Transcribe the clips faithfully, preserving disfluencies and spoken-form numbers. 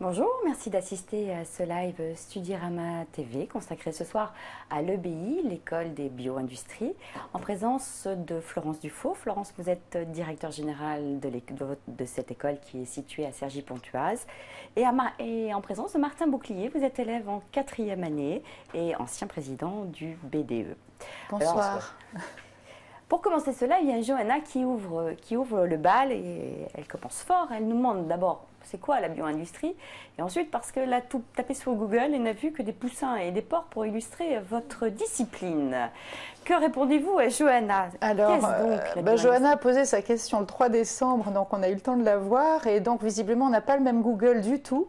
Bonjour, merci d'assister à ce live Studyrama T V consacré ce soir à l'E B I, l'école des bio-industries, en présence de Florence Dufour. Florence, vous êtes directeur général de, de, de cette école qui est située à Cergy-Pontoise et, et en présence de Martin Bouclier, vous êtes élève en quatrième année et ancien président du B D E. Bonsoir. Alors, pour commencer cela, il y a Johanna qui ouvre, qui ouvre le bal et elle commence fort. Elle nous demande d'abord c'est quoi la bio-industrie et ensuite parce qu'elle a tout tapé sur Google et n'a vu que des poussins et des porcs pour illustrer votre discipline. Que répondez-vous à Johanna? Alors, donc, bah, Johanna a posé sa question le trois décembre, donc on a eu le temps de la voir et donc visiblement on n'a pas le même Google du tout.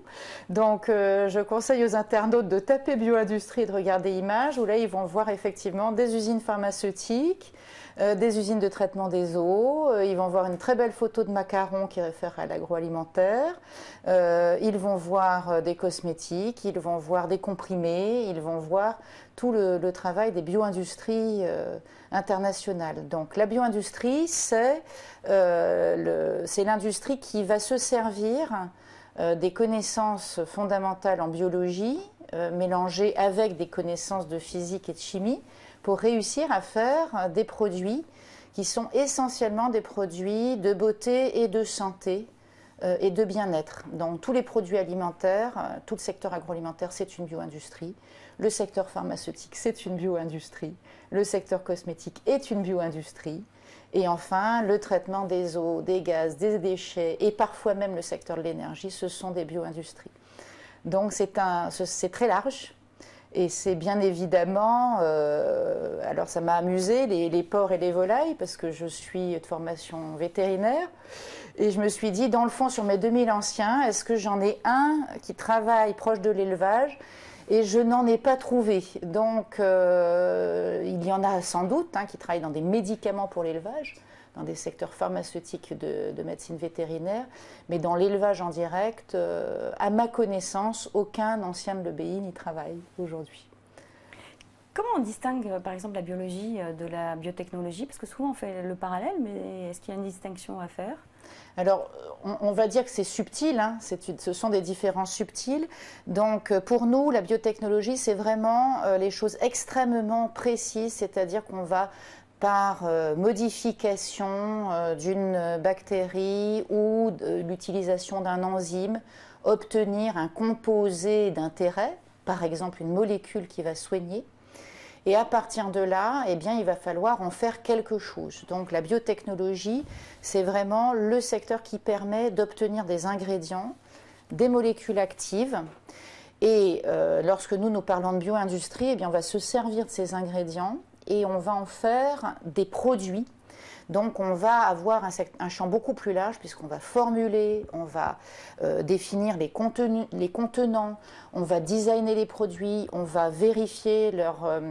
Donc euh, je conseille aux internautes de taper bio-industrie et de regarder images où là ils vont voir effectivement des usines pharmaceutiques, euh, des usines de traitement des eaux, euh, ils vont voir une très belle photo de macarons qui réfère à l'agroalimentaire. Euh, ils vont voir des cosmétiques, ils vont voir des comprimés, ils vont voir tout le, le travail des bio-industries euh, internationales. Donc la bio-industrie, c'est euh, l'industrie qui va se servir euh, des connaissances fondamentales en biologie, euh, mélangées avec des connaissances de physique et de chimie, pour réussir à faire des produits qui sont essentiellement des produits de beauté et de santé et de bien-être. Donc tous les produits alimentaires, tout le secteur agroalimentaire, c'est une bio-industrie. Le secteur pharmaceutique, c'est une bio-industrie. Le secteur cosmétique est une bio-industrie. Et enfin, le traitement des eaux, des gaz, des déchets et parfois même le secteur de l'énergie, ce sont des bio-industries. Donc c'est très large. Et c'est bien évidemment, euh, alors ça m'a amusé, les, les porcs et les volailles, parce que je suis de formation vétérinaire. Et je me suis dit, dans le fond, sur mes deux mille anciens, est-ce que j'en ai un qui travaille proche de l'élevage? Et je n'en ai pas trouvé. Donc, euh, il y en a sans doute hein, qui travaillent dans des médicaments pour l'élevage, dans des secteurs pharmaceutiques de, de médecine vétérinaire, mais dans l'élevage en direct, euh, à ma connaissance, aucun ancien de l'E B I n'y travaille aujourd'hui. Comment on distingue par exemple la biologie de la biotechnologie? Parce que souvent on fait le parallèle, mais est-ce qu'il y a une distinction à faire? Alors, on, on va dire que c'est subtil, hein, ce sont des différences subtiles. Donc, pour nous, la biotechnologie, c'est vraiment euh, les choses extrêmement précises, c'est-à-dire qu'on va par euh, modification euh, d'une bactérie ou l'utilisation d'un enzyme, obtenir un composé d'intérêt, par exemple une molécule qui va soigner. Et à partir de là, eh bien, il va falloir en faire quelque chose. Donc la biotechnologie, c'est vraiment le secteur qui permet d'obtenir des ingrédients, des molécules actives. Et euh, lorsque nous, nous parlons de bio-industrie, eh bien, on va se servir de ces ingrédients et on va en faire des produits. Donc on va avoir un, un champ beaucoup plus large puisqu'on va formuler, on va euh, définir les, contenus, les contenants, on va designer les produits, on va vérifier leur, euh,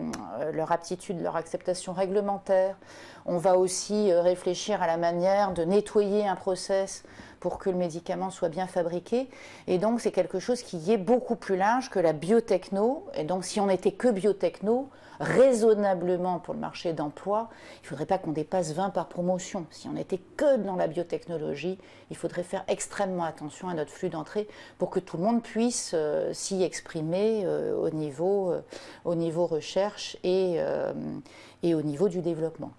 leur aptitude, leur acceptation réglementaire. On va aussi euh, réfléchir à la manière de nettoyer un process pour que le médicament soit bien fabriqué. Et donc c'est quelque chose qui est beaucoup plus large que la biotechno. Et donc si on n'était que biotechno, raisonnablement pour le marché d'emploi, il ne faudrait pas qu'on dépasse vingt par promotion. Si on n'était que dans la biotechnologie, il faudrait faire extrêmement attention à notre flux d'entrée pour que tout le monde puisse euh, s'y exprimer euh, au, niveau, euh, au niveau recherche et, euh, et au niveau du développement.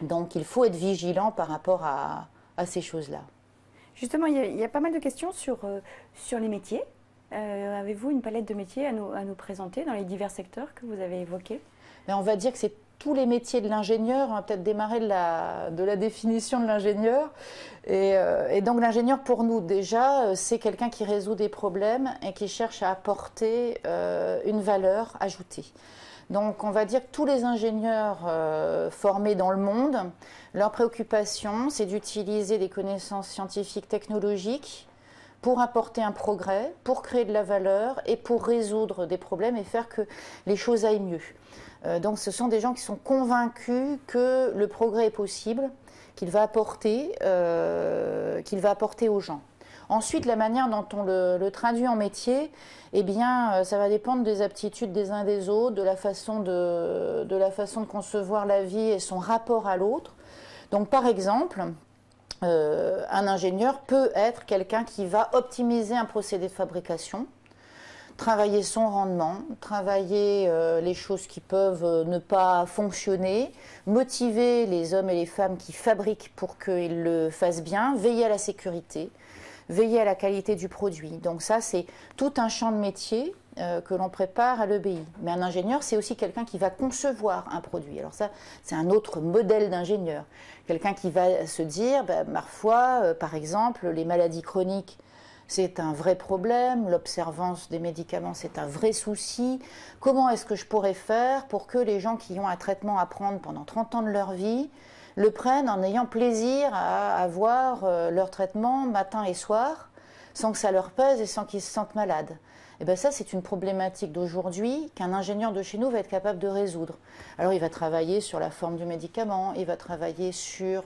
Donc il faut être vigilant par rapport à, à ces choses-là. Justement, il y, a, il y a pas mal de questions sur, euh, sur les métiers. Euh, Avez-vous une palette de métiers à nous, à nous présenter dans les divers secteurs que vous avez évoqués? Ben, on va dire que c'est tous les métiers de l'ingénieur. On va peut-être démarrer de la, de la définition de l'ingénieur. Et, euh, et donc l'ingénieur, pour nous, déjà, c'est quelqu'un qui résout des problèmes et qui cherche à apporter euh, une valeur ajoutée. Donc on va dire que tous les ingénieurs euh, formés dans le monde, leur préoccupation, c'est d'utiliser des connaissances scientifiques, technologiques, pour apporter un progrès, pour créer de la valeur et pour résoudre des problèmes et faire que les choses aillent mieux. Euh, donc ce sont des gens qui sont convaincus que le progrès est possible, qu'il va apporter, euh, qu'il va apporter aux gens. Ensuite, la manière dont on le, le traduit en métier, eh bien, ça va dépendre des aptitudes des uns des autres, de la façon de, de, la façon de concevoir la vie et son rapport à l'autre. Donc par exemple, euh, un ingénieur peut être quelqu'un qui va optimiser un procédé de fabrication, travailler son rendement, travailler euh, les choses qui peuvent euh, ne pas fonctionner, motiver les hommes et les femmes qui fabriquent pour qu'ils le fassent bien, veiller à la sécurité, veiller à la qualité du produit. Donc ça, c'est tout un champ de métier euh, que l'on prépare à l'E B I. Mais un ingénieur, c'est aussi quelqu'un qui va concevoir un produit. Alors ça, c'est un autre modèle d'ingénieur. Quelqu'un qui va se dire, bah, ma foi, euh, par exemple, les maladies chroniques, c'est un vrai problème, l'observance des médicaments, c'est un vrai souci. Comment est-ce que je pourrais faire pour que les gens qui ont un traitement à prendre pendant trente ans de leur vie le prennent en ayant plaisir à avoir leur traitement matin et soir, sans que ça leur pèse et sans qu'ils se sentent malades? Et bien ça, c'est une problématique d'aujourd'hui qu'un ingénieur de chez nous va être capable de résoudre. Alors il va travailler sur la forme du médicament, il va travailler sur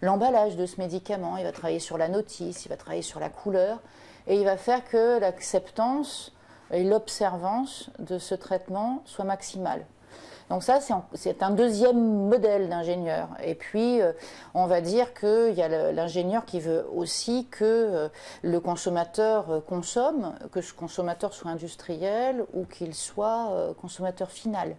l'emballage de ce médicament, il va travailler sur la notice, il va travailler sur la couleur, et il va faire que l'acceptance et l'observance de ce traitement soient maximales. Donc ça, c'est un deuxième modèle d'ingénieur. Et puis, on va dire qu'il y a l'ingénieur qui veut aussi que le consommateur consomme, que ce consommateur soit industriel ou qu'il soit consommateur final.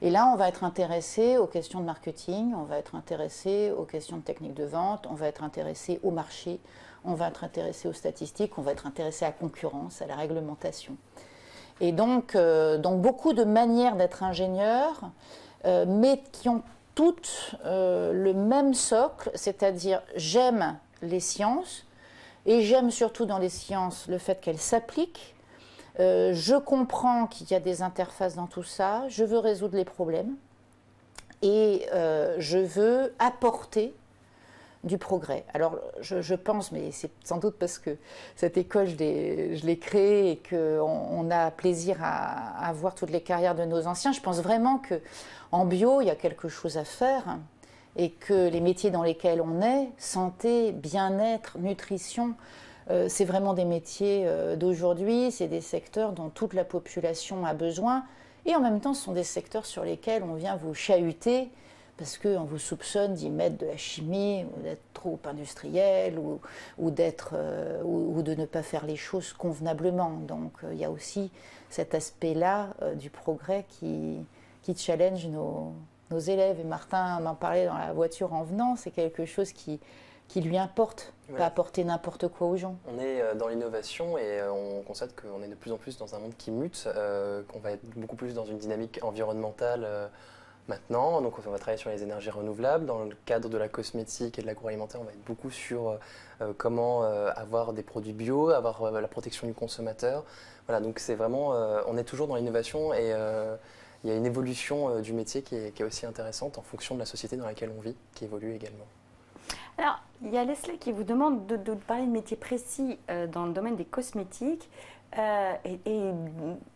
Et là, on va être intéressé aux questions de marketing, on va être intéressé aux questions de technique de vente, on va être intéressé au marché, on va être intéressé aux statistiques, on va être intéressé à la concurrence, à la réglementation. Et donc, euh, donc, beaucoup de manières d'être ingénieur, euh, mais qui ont toutes euh, le même socle, c'est-à-dire j'aime les sciences, et j'aime surtout dans les sciences le fait qu'elles s'appliquent. Euh, je comprends qu'il y a des interfaces dans tout ça, je veux résoudre les problèmes, et euh, je veux apporter du progrès. Alors, je, je pense, mais c'est sans doute parce que cette école, je l'ai créée et qu'on on a plaisir à, à voir toutes les carrières de nos anciens. Je pense vraiment qu'en bio, il y a quelque chose à faire et que les métiers dans lesquels on est, santé, bien-être, nutrition, euh, c'est vraiment des métiers euh, d'aujourd'hui, c'est des secteurs dont toute la population a besoin. Et en même temps, ce sont des secteurs sur lesquels on vient vous chahuter parce qu'on vous soupçonne d'y mettre de la chimie, ou d'être trop industriel, ou, ou, d'être, euh, ou, ou de ne pas faire les choses convenablement. Donc il euh, y a aussi cet aspect-là euh, du progrès qui, qui challenge nos, nos élèves. Et Martin m'en parlait dans la voiture en venant, c'est quelque chose qui, qui lui importe, voilà. Pas apporter n'importe quoi aux gens. On est euh, dans l'innovation et euh, on constate qu'on est de plus en plus dans un monde qui mute, euh, qu'on va être beaucoup plus dans une dynamique environnementale, euh, maintenant, donc on va travailler sur les énergies renouvelables. Dans le cadre de la cosmétique et de l'agroalimentaire, on va être beaucoup sur euh, comment euh, avoir des produits bio, avoir euh, la protection du consommateur. Voilà, donc c'est vraiment, euh, on est toujours dans l'innovation et euh, il y a une évolution euh, du métier qui est, qui est aussi intéressante en fonction de la société dans laquelle on vit, qui évolue également. Alors, il y a Leslie qui vous demande de, de parler de métiers précis euh, dans le domaine des cosmétiques. Euh, et et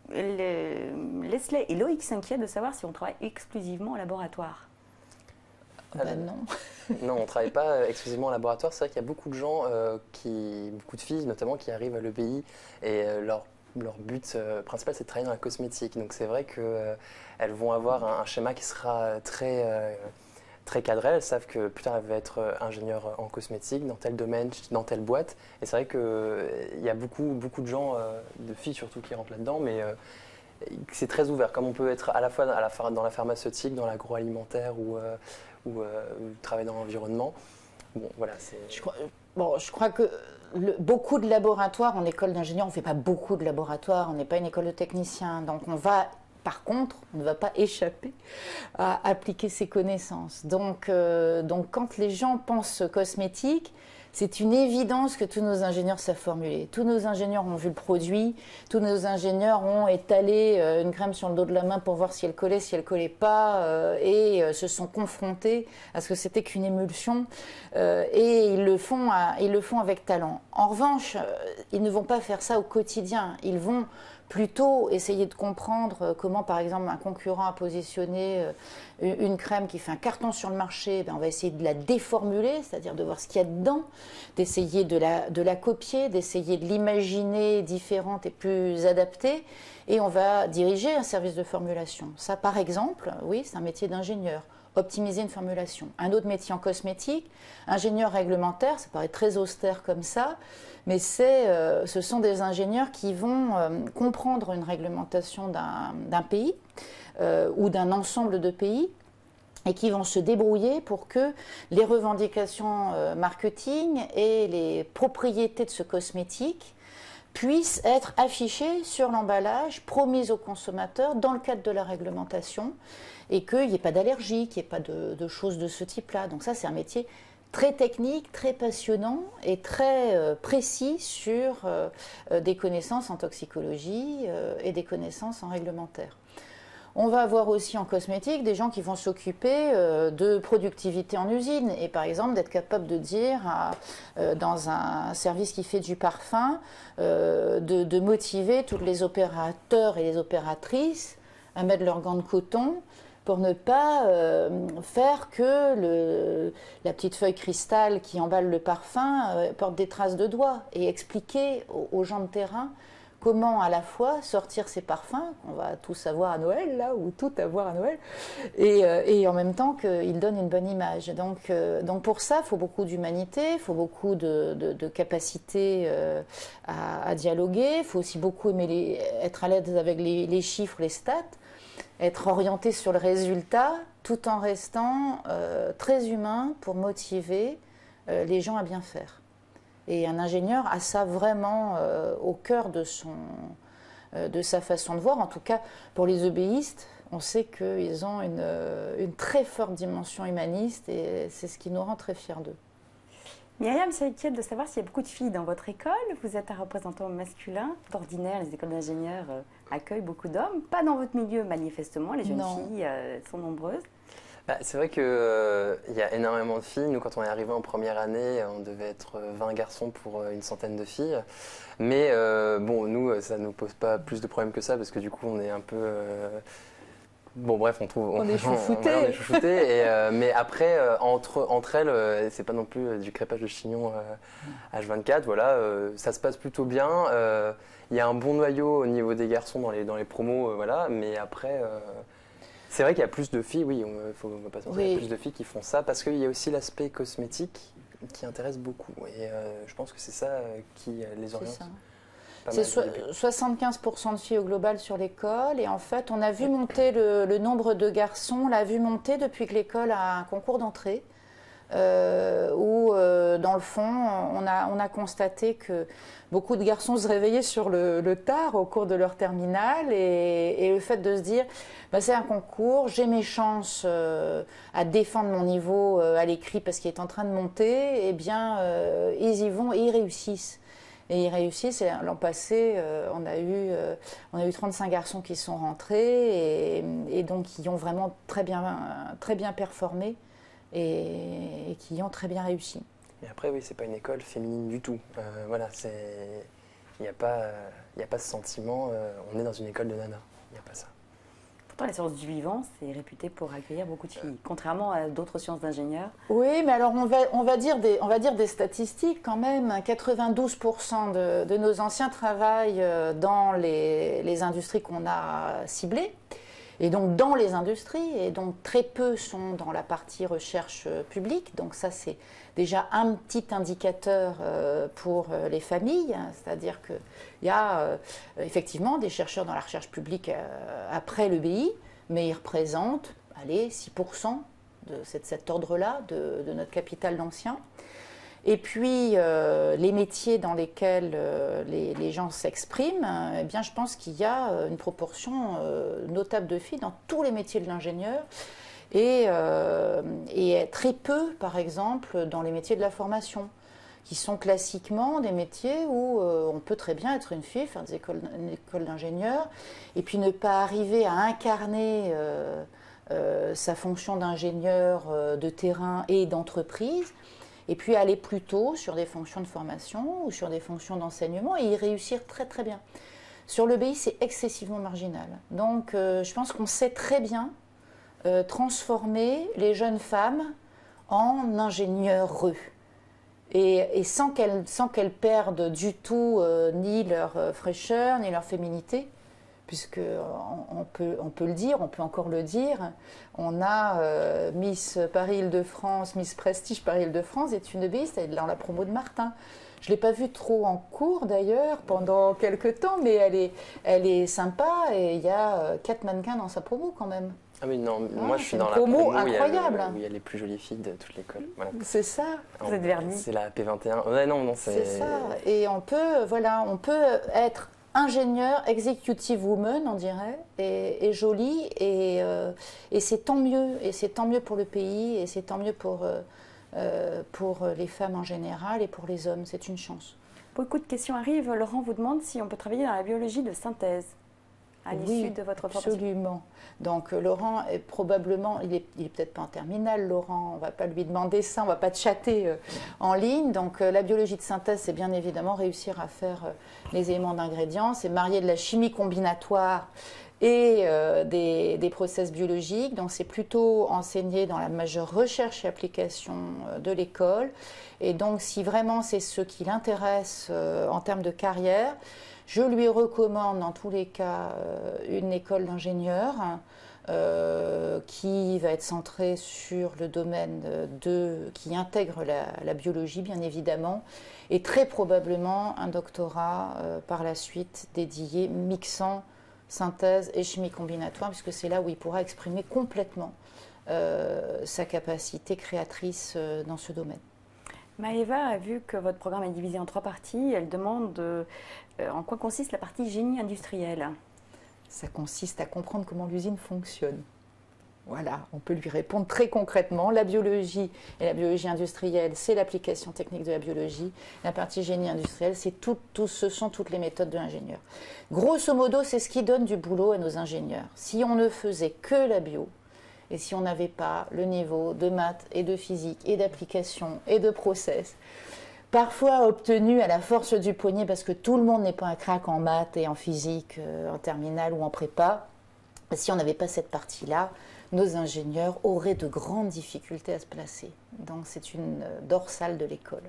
le, Leslie et Loïc s'inquiètent de savoir si on travaille exclusivement en laboratoire. Ah ben euh, non. Non, on ne travaille pas exclusivement en laboratoire. C'est vrai qu'il y a beaucoup de gens, euh, qui, beaucoup de filles notamment, qui arrivent à l'E B I et euh, leur, leur but euh, principal, c'est de travailler dans la cosmétique. Donc c'est vrai qu'elles euh, vont avoir un, un schéma qui sera très... Euh, très cadrées, elles savent que plus tard elles veulent être ingénieures en cosmétique, dans tel domaine, dans telle boîte. Et c'est vrai qu'il y a beaucoup, beaucoup de gens, de filles surtout, qui rentrent là-dedans, mais c'est très ouvert. Comme on peut être à la fois dans la pharmaceutique, dans l'agroalimentaire ou, ou, ou travailler dans l'environnement. Bon, voilà, je crois, bon, je crois que le, beaucoup de laboratoires en école d'ingénieur, on ne fait pas beaucoup de laboratoires, on n'est pas une école de techniciens, donc on va... Par contre, on ne va pas échapper à appliquer ses connaissances. Donc, euh, donc quand les gens pensent cosmétique, c'est une évidence que tous nos ingénieurs savent formuler. Tous nos ingénieurs ont vu le produit, tous nos ingénieurs ont étalé euh, une crème sur le dos de la main pour voir si elle collait, si elle ne collait pas, euh, et euh, se sont confrontés à ce que c'était qu'une émulsion, euh, et ils le font à, ils le font avec talent. En revanche, ils ne vont pas faire ça au quotidien, ils vont... plutôt essayer de comprendre comment, par exemple, un concurrent a positionné une crème qui fait un carton sur le marché. Ben, on va essayer de la déformuler, c'est-à-dire de voir ce qu'il y a dedans, d'essayer de la, de la copier, d'essayer de l'imaginer différente et plus adaptée. Et on va diriger un service de formulation. Ça, par exemple, oui, c'est un métier d'ingénieur. optimiser une formulation. Un autre métier en cosmétique, ingénieur réglementaire, ça paraît très austère comme ça, mais c'est, euh, ce sont des ingénieurs qui vont euh, comprendre une réglementation d'un, d'un pays euh, ou d'un ensemble de pays, et qui vont se débrouiller pour que les revendications euh, marketing et les propriétés de ce cosmétique puissent être affichées sur l'emballage, promises aux consommateurs dans le cadre de la réglementation, et qu'il n'y ait pas d'allergie, qu'il n'y ait pas de, de choses de ce type-là. Donc ça, c'est un métier très technique, très passionnant et très euh, précis sur euh, des connaissances en toxicologie euh, et des connaissances en réglementaire. On va avoir aussi en cosmétique des gens qui vont s'occuper de productivité en usine et par exemple d'être capable de dire à, dans un service qui fait du parfum de, de motiver tous les opérateurs et les opératrices à mettre leurs gants de coton pour ne pas faire que le, la petite feuille cristal qui emballe le parfum porte des traces de doigts, et expliquer aux, aux gens de terrain comment à la fois sortir ces parfums, qu'on va tous avoir à Noël, là, ou tout avoir à Noël, et, et en même temps qu'ils donnent une bonne image. Donc, euh, donc pour ça, il faut beaucoup d'humanité, il faut beaucoup de, de, de capacité euh, à, à dialoguer, il faut aussi beaucoup aimer les, être à l'aise avec les, les chiffres, les stats, être orienté sur le résultat, tout en restant euh, très humain pour motiver euh, les gens à bien faire. Et un ingénieur a ça vraiment euh, au cœur de, son, euh, de sa façon de voir. En tout cas, pour les E B I istes, on sait qu'ils ont une, euh, une très forte dimension humaniste et c'est ce qui nous rend très fiers d'eux. Myriam, je suis inquiète de savoir s'il y a beaucoup de filles dans votre école. Vous êtes un représentant masculin. D'ordinaire, les écoles d'ingénieurs euh, accueillent beaucoup d'hommes. Pas dans votre milieu, manifestement. Les jeunes non. filles euh, sont nombreuses. Bah, c'est vrai qu'il euh, y a énormément de filles. Nous, quand on est arrivé en première année, on devait être vingt garçons pour euh, une centaine de filles. Mais euh, bon, nous, ça ne nous pose pas plus de problèmes que ça, parce que du coup, on est un peu... Euh... Bon, bref, on trouve... On, on est chouchoutés. On, on est chouchoutés. et, euh, mais après, euh, entre, entre elles, euh, c'est pas non plus euh, du crêpage de chignon euh, H vingt-quatre. Voilà, euh, ça se passe plutôt bien. Il euh, y a un bon noyau au niveau des garçons dans les, dans les promos, euh, voilà. Mais après... Euh, C'est vrai qu'il y a plus de filles, oui, on, faut, on va pas sentir, oui. Il y a plus de filles qui font ça, parce qu'il y a aussi l'aspect cosmétique qui intéresse beaucoup. Et euh, je pense que c'est ça qui les oriente. C'est so soixante-quinze pour cent de filles au global sur l'école. Et en fait, on a vu monter le, le nombre de garçons, on l'a vu monter depuis que l'école a un concours d'entrée. Euh, où euh, dans le fond on a, on a constaté que beaucoup de garçons se réveillaient sur le, le tard au cours de leur terminale, et, et le fait de se dire bah, c'est un concours, j'ai mes chances euh, à défendre mon niveau euh, à l'écrit parce qu'il est en train de monter, et eh bien euh, ils y vont et ils réussissent. Et ils réussissent. L'an passé, euh, on, a eu, euh, on a eu trente-cinq garçons qui sont rentrés, et, et donc qui ont vraiment très bien, très bien performé. Et qui ont très bien réussi. Et après, oui, c'est pas une école féminine du tout. Euh, voilà, il n'y a, euh, a pas ce sentiment, euh, on est dans une école de nanas, il n'y a pas ça. Pourtant, les sciences du vivant, c'est réputé pour accueillir beaucoup de filles, contrairement à d'autres sciences d'ingénieurs. Oui, mais alors on va, on, va dire des, on va dire des statistiques quand même. quatre-vingt-douze pour cent de, de nos anciens travaillent dans les, les industries qu'on a ciblées. Et donc dans les industries, et donc très peu sont dans la partie recherche publique. Donc ça, c'est déjà un petit indicateur pour les familles, c'est-à-dire qu'il y a effectivement des chercheurs dans la recherche publique après l'E B I, mais ils représentent, allez, six pour cent de cet ordre-là de, de notre capital d'anciens. Et puis, euh, les métiers dans lesquels euh, les, les gens s'expriment, hein, eh bien, je pense qu'il y a une proportion euh, notable de filles dans tous les métiers de l'ingénieur, et, euh, et très peu, par exemple, dans les métiers de la formation, qui sont classiquement des métiers où euh, on peut très bien être une fille, faire des écoles, une école d'ingénieur, et puis ne pas arriver à incarner euh, euh, sa fonction d'ingénieur euh, de terrain et d'entreprise, et puis aller plutôt sur des fonctions de formation ou sur des fonctions d'enseignement, et y réussir très très bien. Sur l'E B I, c'est excessivement marginal. Donc euh, je pense qu'on sait très bien euh, transformer les jeunes femmes en ingénieures, et, et sans qu'elles sans qu'elles perdent du tout euh, ni leur fraîcheur, ni leur féminité, puisque on, on, peut, on peut le dire, on peut encore le dire, on a euh, Miss Paris-Île-de-France, Miss Prestige Paris-Île-de-France est une E B I iste, elle est dans la promo de Martin. Je ne l'ai pas vue trop en cours d'ailleurs pendant quelques temps, mais elle est, elle est sympa et il y a quatre mannequins dans sa promo quand même. Ah oui, non, ah, moi je suis dans la promo incroyable. Où il y a les plus jolies filles de toute l'école. Voilà. C'est ça. Vous êtes vernis. C'est la P vingt et un. Ouais, non, non, c'est ça. Et on peut, voilà, on peut être ingénieur, executive woman, on dirait, et, et jolie, et, euh, et c'est tant mieux. Et c'est tant mieux pour le pays, et c'est tant mieux pour, euh, pour les femmes en général et pour les hommes. C'est une chance. Beaucoup de questions arrivent. Laurent vous demande si on peut travailler dans la biologie de synthèse. À l'issue oui, de votre formation. Absolument. Donc Laurent est probablement, il est, il est peut-être pas en terminale, Laurent, on ne va pas lui demander ça, on ne va pas te chatter euh, en ligne. Donc euh, la biologie de synthèse, c'est bien évidemment réussir à faire euh, les éléments d'ingrédients, c'est marier de la chimie combinatoire et euh, des, des process biologiques. Donc c'est plutôt enseigné dans la majeure recherche et application euh, de l'école. Et donc si vraiment c'est ce qui l'intéresse euh, en termes de carrière, je lui recommande dans tous les cas une école d'ingénieurs euh, qui va être centrée sur le domaine de, qui intègre la, la biologie bien évidemment, et très probablement un doctorat euh, par la suite dédié mixant synthèse et chimie combinatoire, puisque c'est là où il pourra exprimer complètement euh, sa capacité créatrice euh, dans ce domaine. Maëva a vu que votre programme est divisé en trois parties. Elle demande euh, en quoi consiste la partie génie industriel. Ça consiste à comprendre comment l'usine fonctionne. Voilà, on peut lui répondre très concrètement. La biologie et la biologie industrielle, c'est l'application technique de la biologie. La partie génie industriel, c'est tout, tout, ce sont toutes les méthodes de l'ingénieur. Grosso modo, c'est ce qui donne du boulot à nos ingénieurs. Si on ne faisait que la bio, et si on n'avait pas le niveau de maths et de physique et d'application et de process, parfois obtenu à la force du poignet parce que tout le monde n'est pas un crack en maths et en physique, en terminale ou en prépa, si on n'avait pas cette partie-là, nos ingénieurs auraient de grandes difficultés à se placer. Donc c'est une dorsale de l'école.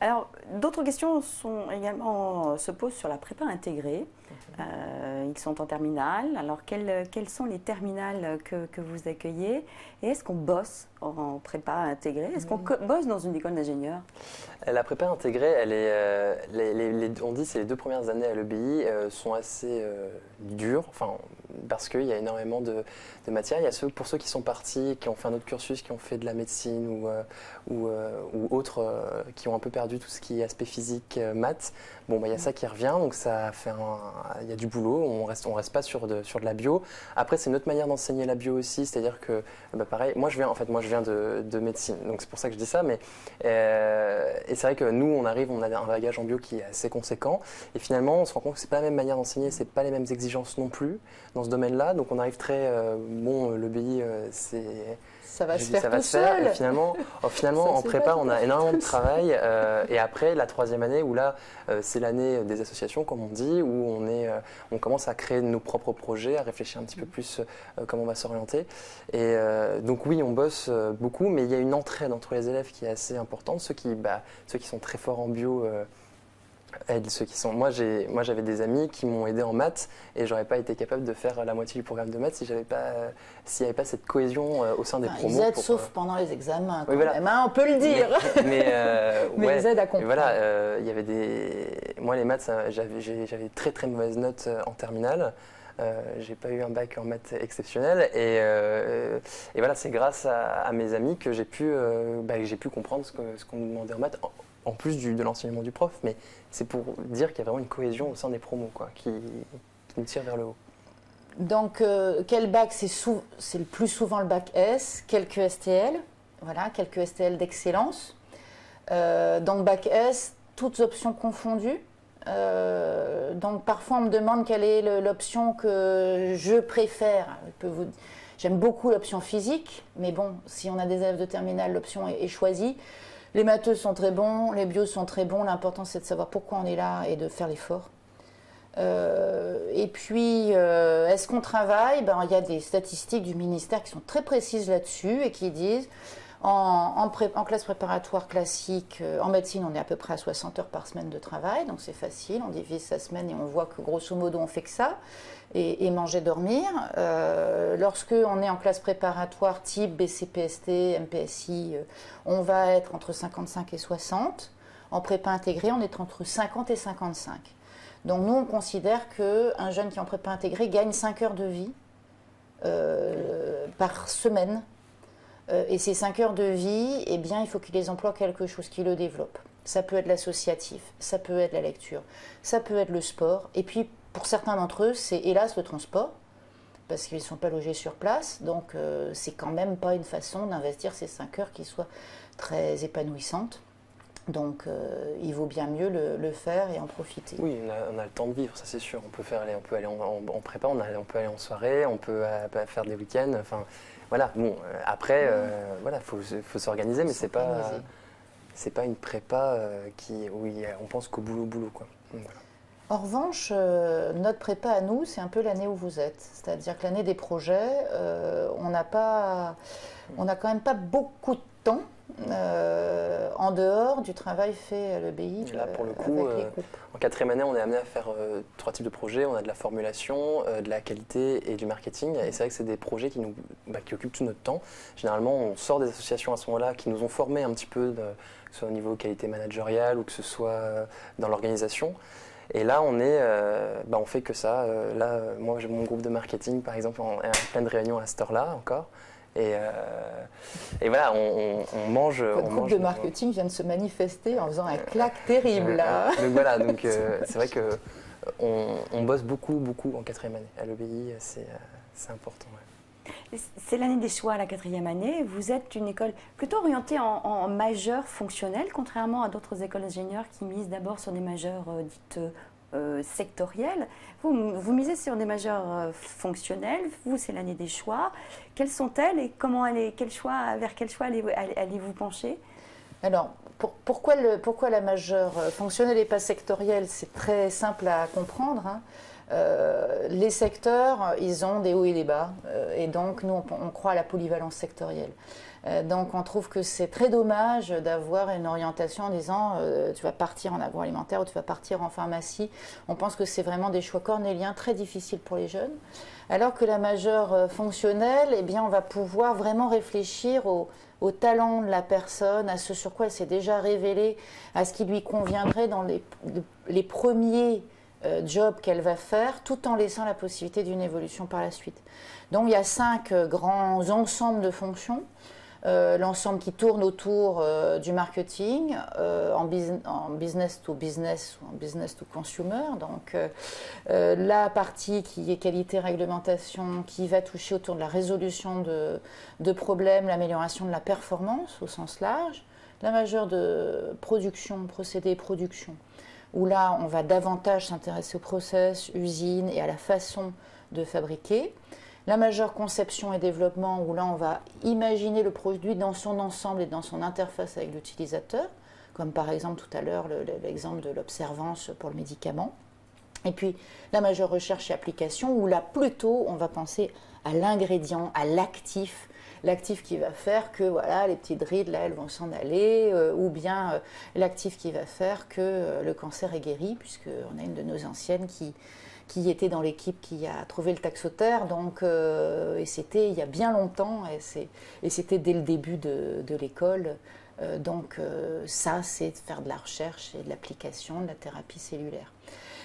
Alors, d'autres questions sont également, se posent sur la prépa intégrée. Mmh. Euh, ils sont en terminale. Alors, quelles, quelles sont les terminales que, que vous accueillez? Et est-ce qu'on bosse en prépa intégrée? Est-ce qu'on mmh. bosse dans une école d'ingénieurs? La prépa intégrée, elle est, euh, les, les, les, on dit que les deux premières années à l'E B I euh, sont assez euh, dures, enfin, parce qu'il y a énormément de, de matières. Il y a ceux, pour ceux qui sont partis, qui ont fait un autre cursus, qui ont fait de la médecine ou, euh, ou, euh, ou autres, euh, qui ont un peu perdu tout ce qui est aspect physique, maths, bon bah il y a ça qui revient, donc ça fait un, il y a du boulot, on reste, on reste pas sur de, sur de la bio. Après c'est une autre manière d'enseigner la bio aussi, c'est-à-dire que bah pareil, moi je viens en fait, moi je viens de, de médecine, donc c'est pour ça que je dis ça, mais euh, et c'est vrai que nous on arrive, on a un bagage en bio qui est assez conséquent, et finalement on se rend compte que c'est pas la même manière d'enseigner, c'est pas les mêmes exigences non plus dans ce domaine-là, donc on arrive très euh, bon, l'E B I euh, c'est ça va se faire tout seul. Et finalement, oh, finalement en prépa, on a énormément de travail. Euh, et après, la troisième année, où là, euh, c'est l'année des associations, comme on dit, où on, est, euh, on commence à créer nos propres projets, à réfléchir un petit peu plus euh, comment on va s'orienter. Et euh, donc oui, on bosse euh, beaucoup, mais il y a une entraide entre les élèves qui est assez importante. Ceux qui, bah, ceux qui sont très forts en bio... Euh, Ceux qui sont... Moi, j'avais des amis qui m'ont aidé en maths et j'aurais pas été capable de faire la moitié du programme de maths si j'avais pas, s'il n'y avait pas cette cohésion au sein des enfin, promos. Ils aident pour... sauf pendant les examens, quand oui, voilà. même, hein, on peut le dire. Mais, mais, euh, mais ouais, ils aident à comprendre. Voilà, euh, y avait des... Moi, les maths, j'avais très très mauvaise note en terminale. Euh, j'ai pas eu un bac en maths exceptionnel et, euh, et voilà, c'est grâce à, à mes amis que j'ai pu, euh, bah, que j'ai pu comprendre ce qu'on ce qu'on nous demandait en maths. En plus du, de l'enseignement du prof, mais c'est pour dire qu'il y a vraiment une cohésion au sein des promos quoi, qui, qui nous tire vers le haut. Donc, euh, quel bac? C'est le plus souvent le bac S, quelques S T L, voilà, quelques S T L d'excellence. Euh, donc, bac S, toutes options confondues. Euh, donc, parfois, on me demande quelle est l'option que je préfère. Je peux vous... J'aime beaucoup l'option physique, mais bon, si on a des élèves de terminale, l'option est, est choisie. Les matheux sont très bons, les bios sont très bons. L'important, c'est de savoir pourquoi on est là et de faire l'effort. Euh, et puis, euh, est-ce qu'on travaille? Ben, il y a des statistiques du ministère qui sont très précises là-dessus et qui disent En, en, pré, en classe préparatoire classique, euh, en médecine, on est à peu près à soixante heures par semaine de travail, donc c'est facile, on divise sa semaine et on voit que grosso modo on fait que ça, et, et manger, dormir. Euh, lorsque on est en classe préparatoire type B C P S T, M P S I, euh, on va être entre cinquante-cinq et soixante. En prépa intégrée, on est entre cinquante et cinquante-cinq. Donc nous, on considère qu'un jeune qui est en prépa intégrée gagne cinq heures de vie euh, par semaine. Et ces cinq heures de vie, eh bien, il faut qu'il les emploie quelque chose qui le développe. Ça peut être l'associatif, ça peut être la lecture, ça peut être le sport. Et puis, pour certains d'entre eux, c'est hélas le transport, parce qu'ils ne sont pas logés sur place. Donc, euh, c'est quand même pas une façon d'investir ces cinq heures qui soient très épanouissantes. Donc, euh, il vaut bien mieux le, le faire et en profiter. Oui, on a, on a le temps de vivre, ça c'est sûr. On peut faire aller, on peut aller en, en, en prépa, on, a, on peut aller en soirée, on peut à, faire des week-ends. Enfin, voilà. Bon, après, euh, voilà, faut, faut s'organiser, mais c'est pas, c'est pas une prépa qui où il, on pense qu'au boulot, boulot, quoi. Voilà. En revanche, euh, notre prépa à nous, c'est un peu l'année où vous êtes. C'est-à-dire que l'année des projets, euh, on n'a pas, on n'a quand même pas beaucoup de temps. Euh, en dehors du travail fait à l'E B I. Là, pour le coup, euh, en quatrième année, on est amené à faire euh, trois types de projets. On a de la formulation, euh, de la qualité et du marketing. Et c'est vrai que c'est des projets qui, nous, bah, qui occupent tout notre temps. Généralement, on sort des associations à ce moment-là qui nous ont formés un petit peu, de, que ce soit au niveau qualité managériale ou que ce soit dans l'organisation. Et là, on, est, euh, bah, on fait que ça. Euh, là, moi, j'ai mon groupe de marketing, par exemple, en, en pleine réunion à cette heure-là encore. Et, euh, et voilà, on, on, on mange... Le groupe mange de marketing vient de se manifester en faisant un claque terrible, là. Donc voilà, donc c'est vrai que on, on bosse beaucoup, beaucoup en quatrième année. À l'E B I, c'est important, ouais. C'est l'année des choix à la quatrième année. Vous êtes une école plutôt orientée en, en majeur fonctionnel, contrairement à d'autres écoles d'ingénieurs qui misent d'abord sur des majeurs euh, dites... sectorielle. Vous, vous misez sur des majeurs fonctionnels. Vous, c'est l'année des choix. Quelles sont-elles et comment allez, quel choix, vers quel choix allez-vous allez pencher? Alors, pour, pourquoi, le, pourquoi la majeure fonctionnelle et pas sectorielle? C'est très simple à comprendre, hein. Euh, les secteurs, ils ont des hauts et des bas, euh, et donc nous, on, on croit à la polyvalence sectorielle. Euh, donc on trouve que c'est très dommage d'avoir une orientation en disant euh, tu vas partir en agroalimentaire ou tu vas partir en pharmacie. On pense que c'est vraiment des choix cornéliens très difficiles pour les jeunes. Alors que la majeure fonctionnelle, eh bien, on va pouvoir vraiment réfléchir au au talent de la personne, à ce sur quoi elle s'est déjà révélée, à ce qui lui conviendrait dans les, les premiers job qu'elle va faire, tout en laissant la possibilité d'une évolution par la suite. Donc il y a cinq grands ensembles de fonctions, euh, l'ensemble qui tourne autour euh, du marketing, euh, en, business, en business to business ou en business to consumer, donc euh, la partie qui est qualité réglementation, qui va toucher autour de la résolution de, de problèmes, l'amélioration de la performance au sens large, la majeure de production, procédé production, où là, on va davantage s'intéresser au process, usine et à la façon de fabriquer. La majeure conception et développement, où là, on va imaginer le produit dans son ensemble et dans son interface avec l'utilisateur, comme par exemple tout à l'heure l'exemple de l'observance pour le médicament. Et puis, la majeure recherche et application, où là, plutôt, on va penser à l'ingrédient, à l'actif, l'actif qui va faire que voilà, les petites rides, là, elles vont s'en aller, euh, ou bien euh, l'actif qui va faire que euh, le cancer est guéri, puisqu'on a une de nos anciennes qui, qui était dans l'équipe qui a trouvé le taxotère, donc, euh, et c'était il y a bien longtemps, et c'était dès le début de, de l'école. Euh, donc euh, ça, c'est de faire de la recherche et de l'application, de la thérapie cellulaire.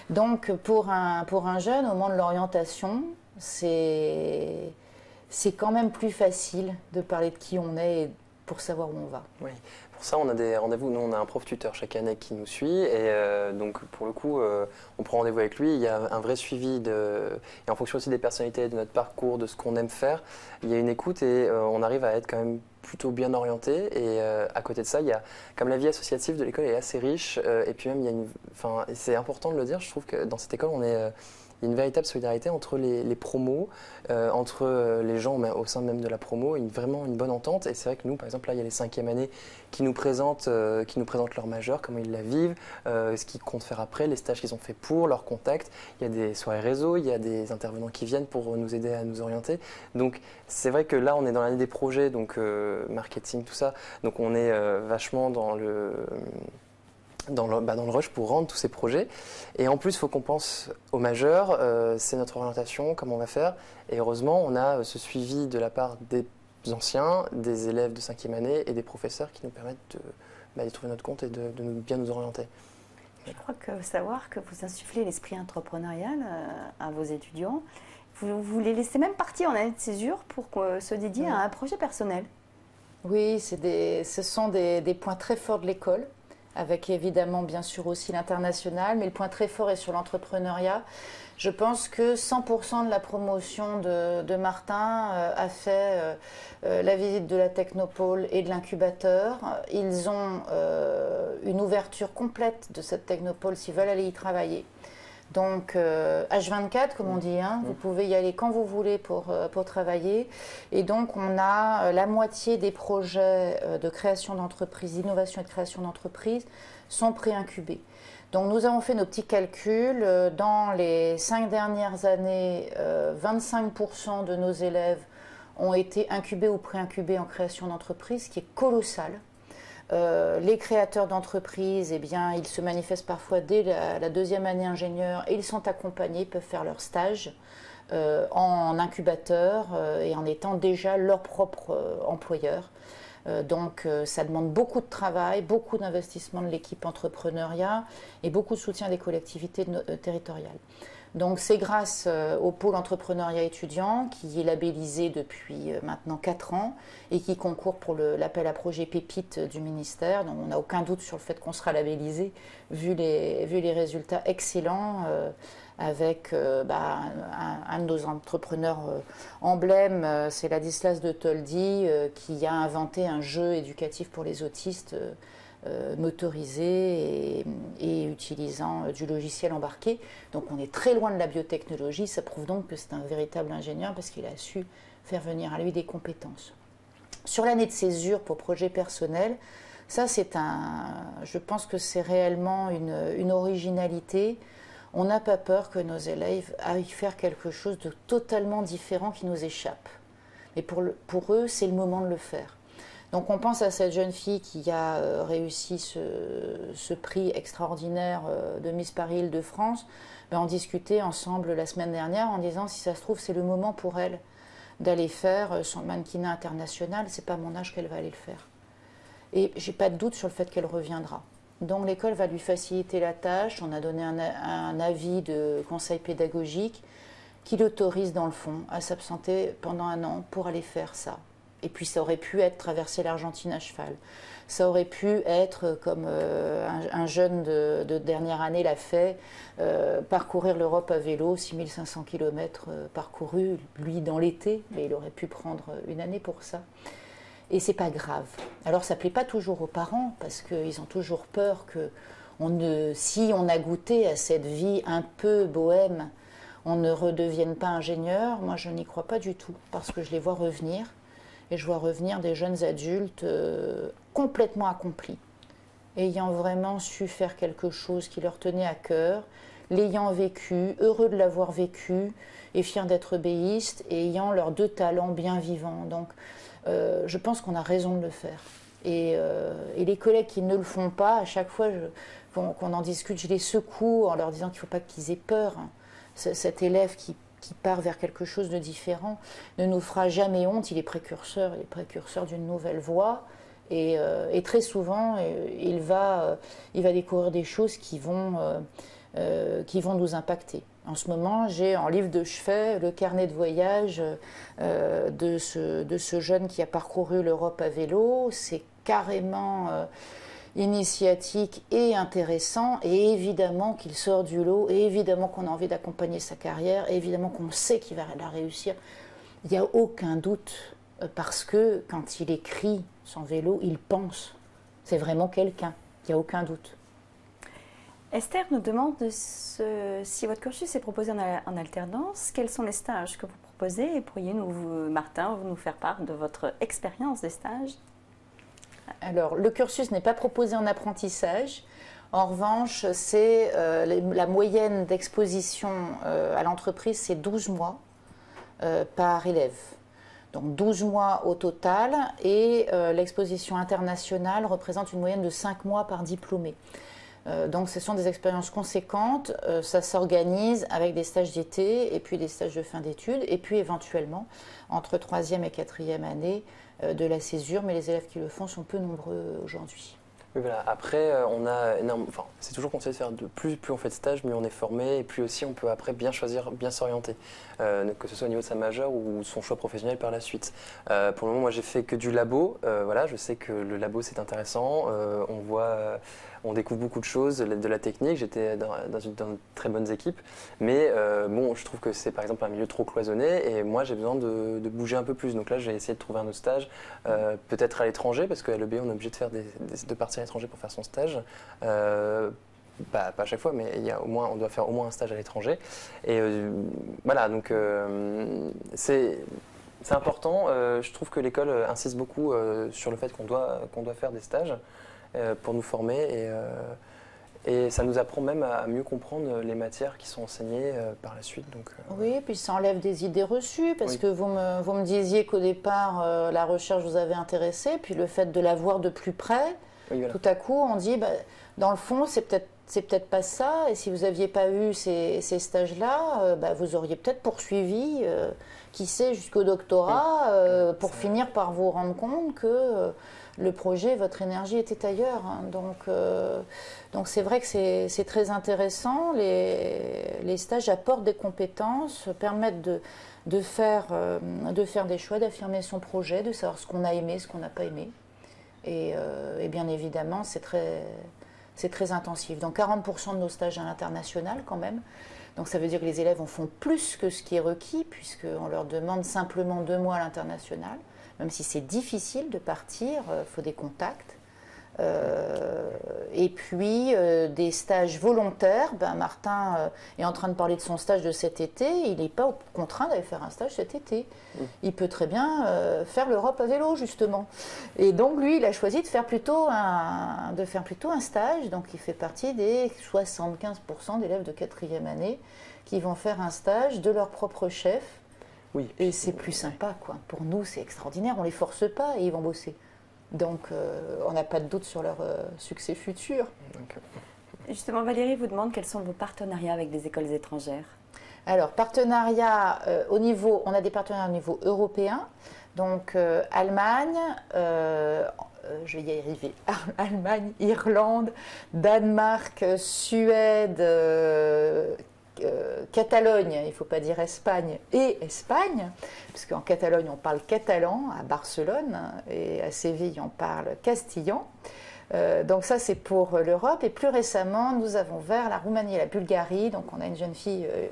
Donc pour un, pour un jeune, au moment de l'orientation, c'est... c'est quand même plus facile de parler de qui on est et pour savoir où on va. Oui, pour ça on a des rendez-vous, nous on a un prof tuteur chaque année qui nous suit et euh, donc pour le coup euh, on prend rendez-vous avec lui, il y a un vrai suivi de, et en fonction aussi des personnalités, de notre parcours, de ce qu'on aime faire, il y a une écoute et euh, on arrive à être quand même plutôt bien orienté et euh, à côté de ça, il y a, comme la vie associative de l'école est assez riche euh, et puis même il y a une, enfin c'est important de le dire, je trouve que dans cette école on est... Euh, il y a une véritable solidarité entre les, les promos, euh, entre les gens mais au sein même de la promo, une, vraiment une bonne entente. Et c'est vrai que nous, par exemple, là, il y a les cinquièmes années qui nous présentent, euh, qui nous présentent leur majeur, comment ils la vivent, euh, ce qu'ils comptent faire après, les stages qu'ils ont fait pour, leurs contacts. Il y a des soirées réseau, il y a des intervenants qui viennent pour nous aider à nous orienter. Donc c'est vrai que là, on est dans l'année des projets, donc euh, marketing, tout ça. Donc on est euh, vachement dans le... Dans le, bah dans le rush pour rendre tous ces projets. Et en plus, il faut qu'on pense aux majeurs, euh, c'est notre orientation, comment on va faire. Et heureusement, on a ce suivi de la part des anciens, des élèves de cinquième année et des professeurs qui nous permettent de, bah, de trouver notre compte et de, de bien nous orienter. Je crois que savoir que vous insufflez l'esprit entrepreneurial à vos étudiants, vous, vous les laissez même partir en année de césure pour se dédier oui. à un projet personnel. Oui, c'est des, ce sont des, des points très forts de l'école, avec évidemment bien sûr aussi l'international, mais le point très fort est sur l'entrepreneuriat. Je pense que cent pour cent de la promotion de, de Martin euh, a fait euh, la visite de la Technopole et de l'incubateur. Ils ont euh, une ouverture complète de cette Technopole s'ils veulent aller y travailler. Donc euh, H vingt-quatre, comme on dit, hein, mmh. vous pouvez y aller quand vous voulez pour, pour travailler. Et donc on a la moitié des projets de création d'entreprise, d'innovation et de création d'entreprise sont pré-incubés. Donc nous avons fait nos petits calculs. Dans les cinq dernières années, euh, vingt-cinq pour cent de nos élèves ont été incubés ou pré-incubés en création d'entreprise, ce qui est colossal. Euh, les créateurs d'entreprises, eh bien, ils se manifestent parfois dès la, la deuxième année ingénieur et ils sont accompagnés, peuvent faire leur stage euh, en incubateur euh, et en étant déjà leur propre euh, employeur. Euh, donc euh, ça demande beaucoup de travail, beaucoup d'investissement de l'équipe entrepreneuriat et beaucoup de soutien des collectivités de nos, euh, territoriales. Donc c'est grâce euh, au pôle entrepreneuriat étudiant qui est labellisé depuis euh, maintenant quatre ans et qui concourt pour l'appel à projet Pépite euh, du ministère. Donc on n'a aucun doute sur le fait qu'on sera labellisé vu les, vu les résultats excellents euh, avec euh, bah, un, un de nos entrepreneurs euh, emblèmes, euh, c'est Ladislas de Toldi euh, qui a inventé un jeu éducatif pour les autistes euh, Euh, motorisé et, et utilisant euh, du logiciel embarqué. Donc on est très loin de la biotechnologie, ça prouve donc que c'est un véritable ingénieur parce qu'il a su faire venir à lui des compétences. Sur l'année de césure pour projet personnel, ça c'est un, je pense que c'est réellement une, une originalité. On n'a pas peur que nos élèves aillent faire quelque chose de totalement différent qui nous échappe. Mais pour, le, pour eux, c'est le moment de le faire. Donc on pense à cette jeune fille qui a réussi ce, ce prix extraordinaire de Miss Paris-Île-de-France. Ben on discutait ensemble la semaine dernière en disant si ça se trouve c'est le moment pour elle d'aller faire son mannequinat international, c'est pas à mon âge qu'elle va aller le faire. Et j'ai pas de doute sur le fait qu'elle reviendra. Donc l'école va lui faciliter la tâche, on a donné un, un avis de conseil pédagogique qui l'autorise dans le fond à s'absenter pendant un an pour aller faire ça. Et puis ça aurait pu être traverser l'Argentine à cheval. Ça aurait pu être, comme euh, un, un jeune de, de dernière année l'a fait, euh, parcourir l'Europe à vélo, six mille cinq cents kilomètres euh, parcourus, lui dans l'été, mais il aurait pu prendre une année pour ça. Et c'est pas grave. Alors ça plaît pas toujours aux parents, parce qu'ils ont toujours peur que on ne, si on a goûté à cette vie un peu bohème, on ne redevienne pas ingénieur. Moi je n'y crois pas du tout, parce que je les vois revenir. Et je vois revenir des jeunes adultes euh, complètement accomplis, ayant vraiment su faire quelque chose qui leur tenait à cœur, l'ayant vécu, heureux de l'avoir vécu, et fiers d'être béistes, et ayant leurs deux talents bien vivants. Donc euh, je pense qu'on a raison de le faire. Et, euh, et les collègues qui ne le font pas, à chaque fois qu'on qu'on en discute, je les secoue en leur disant qu'il ne faut pas qu'ils aient peur. Hein. Cet élève qui... qui part vers quelque chose de différent, ne nous fera jamais honte, il est précurseur, il est précurseur d'une nouvelle voie, et, euh, et très souvent, euh, il, va, euh, il va découvrir des choses qui vont, euh, euh, qui vont nous impacter. En ce moment, j'ai en livre de chevet le carnet de voyage euh, de, ce, de ce jeune qui a parcouru l'Europe à vélo, c'est carrément... Euh, initiatique et intéressant, et évidemment qu'il sort du lot, et évidemment qu'on a envie d'accompagner sa carrière, et évidemment qu'on sait qu'il va la réussir. Il n'y a aucun doute, parce que quand il écrit son vélo, il pense. C'est vraiment quelqu'un, il n'y a aucun doute. Esther nous demande ce, si votre cursus est proposé en, en alternance, quels sont les stages que vous proposez et pourriez-nous, Martin, nous faire part de votre expérience des stages? Alors, le cursus n'est pas proposé en apprentissage. En revanche, c'est euh, la moyenne d'exposition euh, à l'entreprise, c'est douze mois euh, par élève. Donc douze mois au total, et euh, l'exposition internationale représente une moyenne de cinq mois par diplômé. Euh, donc ce sont des expériences conséquentes, euh, ça s'organise avec des stages d'été et puis des stages de fin d'études, et puis éventuellement entre troisième et quatrième année euh, de la césure, mais les élèves qui le font sont peu nombreux aujourd'hui. Oui, voilà. Après, on a énorme... enfin, c'est toujours conseillé de faire de plus, plus on fait de stage, mieux on est formé, et puis aussi on peut après bien choisir, bien s'orienter, euh, que ce soit au niveau de sa majeure ou son choix professionnel par la suite. Euh, pour le moment, moi j'ai fait que du labo, euh, voilà, je sais que le labo c'est intéressant, euh, on voit... Euh, on découvre beaucoup de choses, de la technique, j'étais dans, dans, une, dans de très bonnes équipes, mais euh, bon, je trouve que c'est par exemple un milieu trop cloisonné et moi j'ai besoin de, de bouger un peu plus. Donc là j'ai essayé de trouver un autre stage, euh, peut-être à l'étranger, parce qu'à l'E B I on est obligé de, faire des, des, de partir à l'étranger pour faire son stage. Euh, Pas, pas à chaque fois, mais il y a au moins, on doit faire au moins un stage à l'étranger. Et euh, voilà, donc euh, c'est... C'est important, euh, je trouve que l'école insiste beaucoup euh, sur le fait qu'on doit, qu'on doit faire des stages euh, pour nous former et, euh, et ça nous apprend même à mieux comprendre les matières qui sont enseignées euh, par la suite. Donc, euh, oui, et puis ça enlève des idées reçues parce oui. que vous me, vous me disiez qu'au départ euh, la recherche vous avait intéressé, puis le fait de la voir de plus près, oui, voilà. tout à coup on dit bah, dans le fond c'est peut-être c'est peut-être pas ça, et si vous n'aviez pas eu ces, ces stages-là, euh, bah, vous auriez peut-être poursuivi, euh, qui sait, jusqu'au doctorat, euh, pour finir par vous rendre compte que euh, le projet, votre énergie était ailleurs. Hein. Donc, euh, donc c'est vrai que c'est très intéressant, les, les stages apportent des compétences, permettent de, de, faire, euh, de faire des choix, d'affirmer son projet, de savoir ce qu'on a aimé, ce qu'on n'a pas aimé. Et, euh, et bien évidemment, c'est très... C'est très intensif. Donc quarante pour cent de nos stages à l'international quand même. Donc ça veut dire que les élèves en font plus que ce qui est requis, puisqu'on leur demande simplement deux mois à l'international. Même si c'est difficile de partir, il faut des contacts. Euh, et puis euh, des stages volontaires. Ben, Martin euh, est en train de parler de son stage de cet été. Il n'est pas contraint d'aller faire un stage cet été. Mmh. Il peut très bien euh, faire l'Europe à vélo justement. Et donc lui, il a choisi de faire plutôt un, de faire plutôt un stage. Donc il fait partie des soixante-quinze pour cent d'élèves de quatrième année qui vont faire un stage de leur propre chef. Oui. Et c'est plus sympa, quoi. Pour nous, c'est extraordinaire. On ne les force pas et ils vont bosser. Donc, euh, on n'a pas de doute sur leur euh, succès futur. Justement, Valérie vous demande quels sont vos partenariats avec des écoles étrangères. Alors, partenariats euh, au niveau, on a des partenariats au niveau européen. Donc, euh, Allemagne, euh, euh, je vais y arriver, Allemagne, Irlande, Danemark, Suède, euh, Euh, Catalogne, il ne faut pas dire Espagne, et Espagne, parce qu'en Catalogne on parle catalan, à Barcelone et à Séville on parle castillan. Euh, donc ça c'est pour l'Europe, et plus récemment nous avons ouvert la Roumanie et la Bulgarie. Donc on a une jeune fille euh,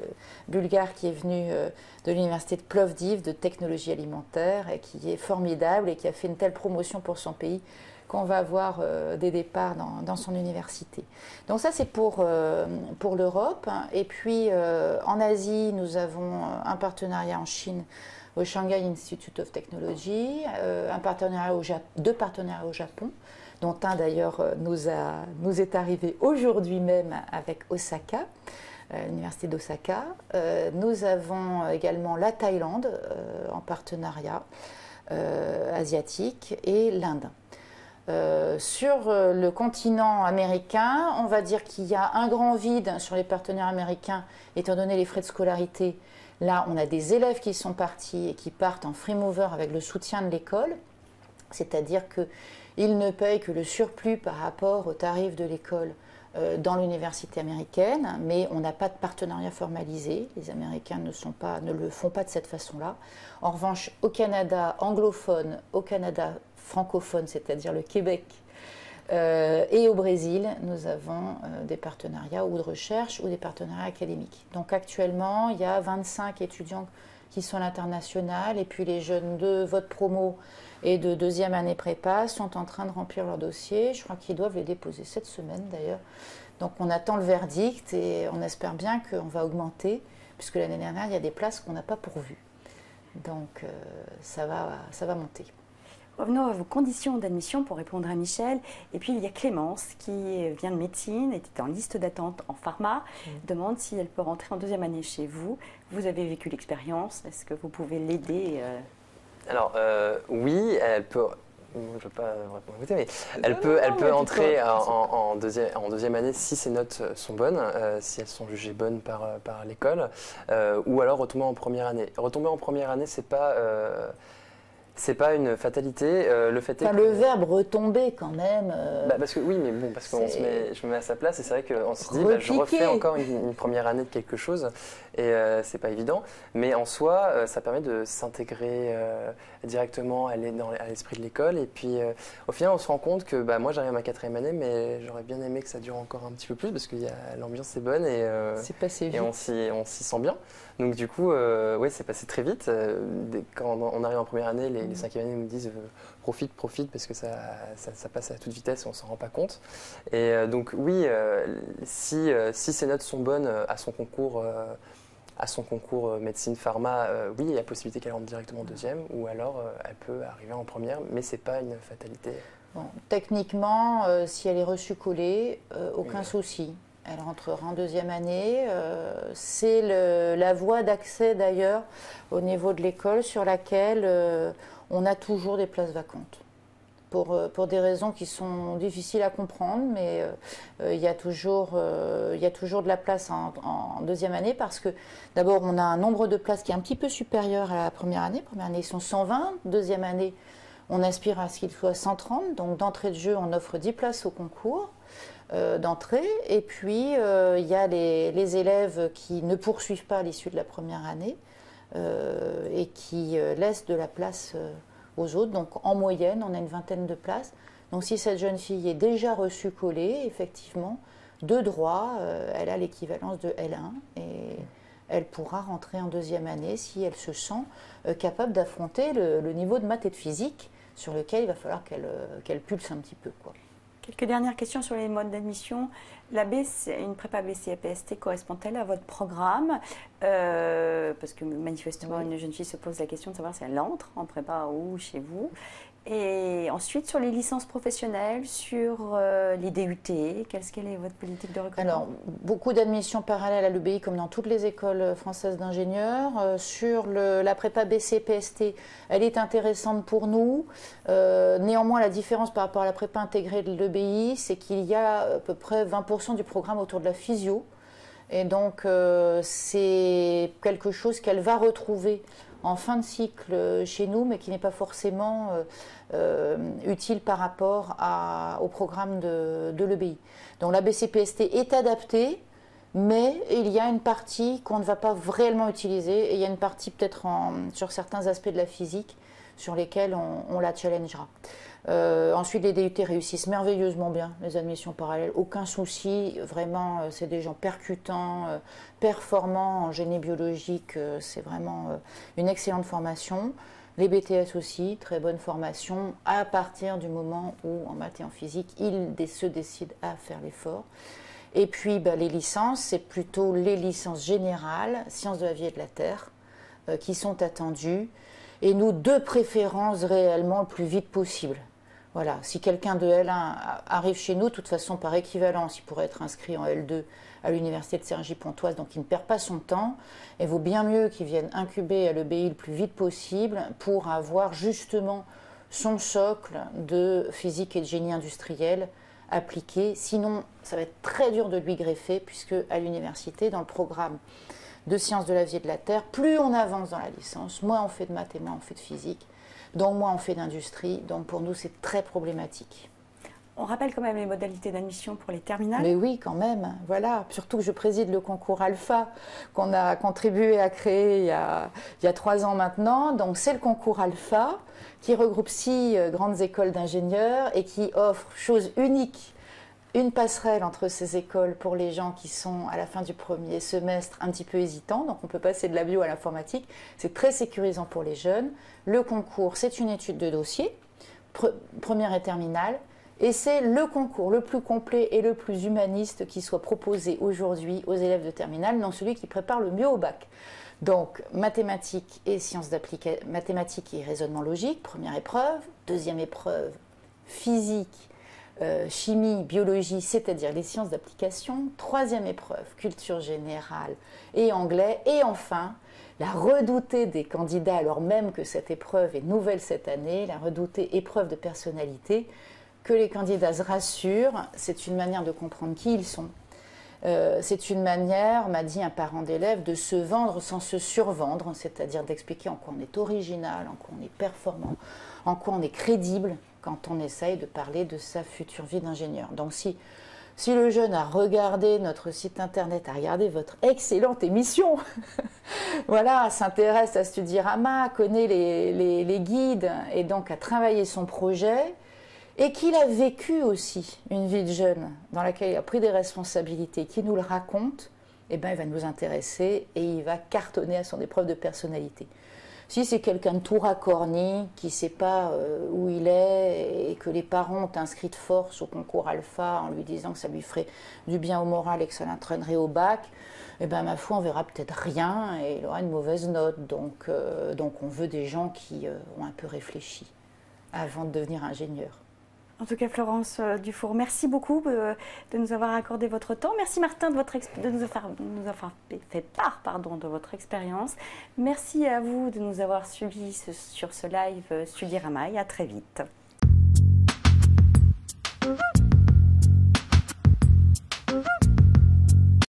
bulgare qui est venue euh, de l'université de Plovdiv de technologie alimentaire et qui est formidable et qui a fait une telle promotion pour son pays qu'on va avoir euh, des départs dans, dans son université. Donc ça, c'est pour, euh, pour l'Europe. Et puis, euh, en Asie, nous avons un partenariat en Chine au Shanghai Institute of Technology, euh, un partenariat au Jap- deux partenariats au Japon, dont un, d'ailleurs, nous, a, nous est arrivé aujourd'hui même avec Osaka, euh, l'université d'Osaka. Euh, nous avons également la Thaïlande euh, en partenariat euh, asiatique et l'Inde. Euh, sur euh, le continent américain, on va dire qu'il y a un grand vide sur les partenaires américains, étant donné les frais de scolarité. Là, on a des élèves qui sont partis et qui partent en free mover avec le soutien de l'école, c'est-à-dire qu'ils ne payent que le surplus par rapport aux tarifs de l'école euh, dans l'université américaine, mais on n'a pas de partenariat formalisé. Les Américains ne, sont pas, ne le font pas de cette façon-là. En revanche, au Canada anglophone, au Canada francophone, c'est-à-dire le Québec, euh, et au Brésil, nous avons euh, des partenariats ou de recherche ou des partenariats académiques. Donc actuellement, il y a vingt-cinq étudiants qui sont à l'international, et puis les jeunes de votre promo et de deuxième année prépa sont en train de remplir leur dossier. Je crois qu'ils doivent les déposer cette semaine d'ailleurs. Donc on attend le verdict et on espère bien qu'on va augmenter, puisque l'année dernière, il y a des places qu'on n'a pas pourvues. Donc euh, ça va, ça va monter. Revenons à vos conditions d'admission pour répondre à Michel. Et puis, il y a Clémence qui vient de médecine, était en liste d'attente en pharma, mmh. demande si elle peut rentrer en deuxième année chez vous. Vous avez vécu l'expérience, est-ce que vous pouvez l'aider? Alors, euh, oui, elle peut... Je ne veux pas répondre, mais elle non, peut, non, elle non, peut entrer en, en, deuxième, en deuxième année si ses notes sont bonnes, euh, si elles sont jugées bonnes par, par l'école, euh, ou alors retomber en première année. Retomber en première année, c'est pas... Euh, c'est pas une fatalité. Euh, le fait enfin, est que... le verbe retomber quand même. Euh... Bah parce que oui, mais bon, parce qu'on se met, je me mets à sa place et c'est vrai qu'on se dit, bah, je refais encore une, une première année de quelque chose et euh, c'est pas évident. Mais en soi, euh, ça permet de s'intégrer euh, directement, aller dans à l'esprit de l'école et puis euh, au final, on se rend compte que bah moi j'arrive à ma quatrième année, mais j'aurais bien aimé que ça dure encore un petit peu plus parce que l'ambiance est bonne et, euh, c'est passé vite. Et on s'y on s'y sent bien. Donc du coup, euh, oui, c'est passé très vite. Quand on arrive en première année, les, les cinquième année nous disent euh, profite, profite, parce que ça, ça, ça passe à toute vitesse et on s'en rend pas compte. Et euh, donc oui, euh, si, euh, si ces notes sont bonnes euh, à son concours, euh, à son concours euh, médecine pharma, euh, oui, il y a possibilité qu'elle rentre directement en deuxième, ou alors euh, elle peut arriver en première, mais c'est pas une fatalité. Bon, techniquement, euh, si elle est reçue collée, euh, aucun oui. souci. Elle rentrera en deuxième année. Euh, c'est la voie d'accès d'ailleurs au niveau de l'école sur laquelle euh, on a toujours des places vacantes. Pour, pour des raisons qui sont difficiles à comprendre, mais euh, il y a toujours, euh, il y a toujours de la place en, en deuxième année parce que d'abord on a un nombre de places qui est un petit peu supérieur à la première année. Première année ils sont cent vingt, deuxième année on aspire à ce qu'il soit cent trente, donc d'entrée de jeu on offre dix places au concours. Euh, d'entrée et puis euh, il y a les, les élèves qui ne poursuivent pas à l'issue de la première année euh, et qui euh, laissent de la place euh, aux autres. Donc en moyenne on a une vingtaine de places, donc si cette jeune fille est déjà reçue collée, effectivement de droit euh, elle a l'équivalence de L un et elle pourra rentrer en deuxième année si elle se sent euh, capable d'affronter le, le niveau de maths et de physique sur lequel il va falloir qu'elle euh, qu'elle pulse un petit peu quoi. Quelques dernières questions sur les modes d'admission. La B, une prépa B C P S T correspond-elle à votre programme? euh, Parce que manifestement, oui. une jeune fille se pose la question de savoir si elle entre en prépa ou chez vous. Et ensuite, sur les licences professionnelles, sur euh, les D U T, quelle est votre politique de recrutement? Alors, beaucoup d'admissions parallèles à l'E B I, comme dans toutes les écoles françaises d'ingénieurs. Euh, sur le, la prépa B C P S T, elle est intéressante pour nous. Euh, néanmoins, la différence par rapport à la prépa intégrée de l'E B I, c'est qu'il y a à peu près vingt pour cent du programme autour de la physio. Et donc, euh, c'est quelque chose qu'elle va retrouver en fin de cycle chez nous, mais qui n'est pas forcément euh, euh, utile par rapport à, au programme de, de l'E B I. Donc la B C P S T est adaptée, mais il y a une partie qu'on ne va pas réellement utiliser, et il y a une partie peut-être sur certains aspects de la physique sur lesquels on, on la challengera. Euh, ensuite, les D U T réussissent merveilleusement bien, les admissions parallèles, aucun souci, vraiment, euh, c'est des gens percutants, euh, performants en génie biologique, euh, c'est vraiment euh, une excellente formation. Les B T S aussi, très bonne formation, à partir du moment où, en maths et en physique, ils se décident à faire l'effort. Et puis, bah, les licences, c'est plutôt les licences générales, sciences de la vie et de la terre, euh, qui sont attendues, et nous, de préférence réellement le plus vite possible. Voilà, si quelqu'un de L un arrive chez nous, de toute façon par équivalence, il pourrait être inscrit en L deux à l'université de Cergy-Pontoise, donc il ne perd pas son temps. Et vaut bien mieux qu'il vienne incuber à l'E B I le plus vite possible pour avoir justement son socle de physique et de génie industriel appliqué. Sinon, ça va être très dur de lui greffer, puisque à l'université, dans le programme de sciences de la vie et de la terre, plus on avance dans la licence, moins on fait de maths et moins on fait de physique, donc moins on fait d'industrie, donc pour nous c'est très problématique. On rappelle quand même les modalités d'admission pour les terminales. Mais oui, quand même, voilà. Surtout que je préside le concours Alpha qu'on a contribué à créer il y a, il y a trois ans maintenant. Donc c'est le concours Alpha qui regroupe six grandes écoles d'ingénieurs et qui offre, chose unique une passerelle entre ces écoles pour les gens qui sont à la fin du premier semestre un petit peu hésitants, donc on peut passer de la bio à l'informatique, c'est très sécurisant pour les jeunes. Le concours, c'est une étude de dossier, pre- première et terminale, et c'est le concours le plus complet et le plus humaniste qui soit proposé aujourd'hui aux élèves de terminale, donc celui qui prépare le mieux au bac. Donc mathématiques et sciences d'application, mathématiques et raisonnement logique, première épreuve, deuxième épreuve, physique, Euh, chimie, biologie, c'est-à-dire les sciences d'application, troisième épreuve, culture générale et anglais, et enfin, la redoutée des candidats, alors même que cette épreuve est nouvelle cette année, la redoutée épreuve de personnalité, que les candidats se rassurent, c'est une manière de comprendre qui ils sont. Euh, c'est une manière, m'a dit un parent d'élève, de se vendre sans se survendre, c'est-à-dire d'expliquer en quoi on est original, en quoi on est performant, en quoi on est crédible, quand on essaye de parler de sa future vie d'ingénieur. Donc si, si le jeune a regardé notre site internet, a regardé votre excellente émission, voilà, s'intéresse à Studyrama, connaît les, les, les guides et donc a travaillé son projet, et qu'il a vécu aussi une vie de jeune dans laquelle il a pris des responsabilités, qui nous le raconte, eh ben, il va nous intéresser et il va cartonner à son épreuve de personnalité. Si c'est quelqu'un de tout racorni, qui ne sait pas où il est et que les parents ont inscrit de force au concours Alpha en lui disant que ça lui ferait du bien au moral et que ça l'entraînerait au bac, eh ben, ma foi, on verra peut-être rien et il aura une mauvaise note. Donc, euh, donc on veut des gens qui euh, ont un peu réfléchi avant de devenir ingénieur. En tout cas, Florence Dufour, merci beaucoup de nous avoir accordé votre temps. Merci Martin de, votre de nous avoir, nous avoir fait part pardon, de votre expérience. Merci à vous de nous avoir suivis ce, sur ce live Studyrama et à très vite.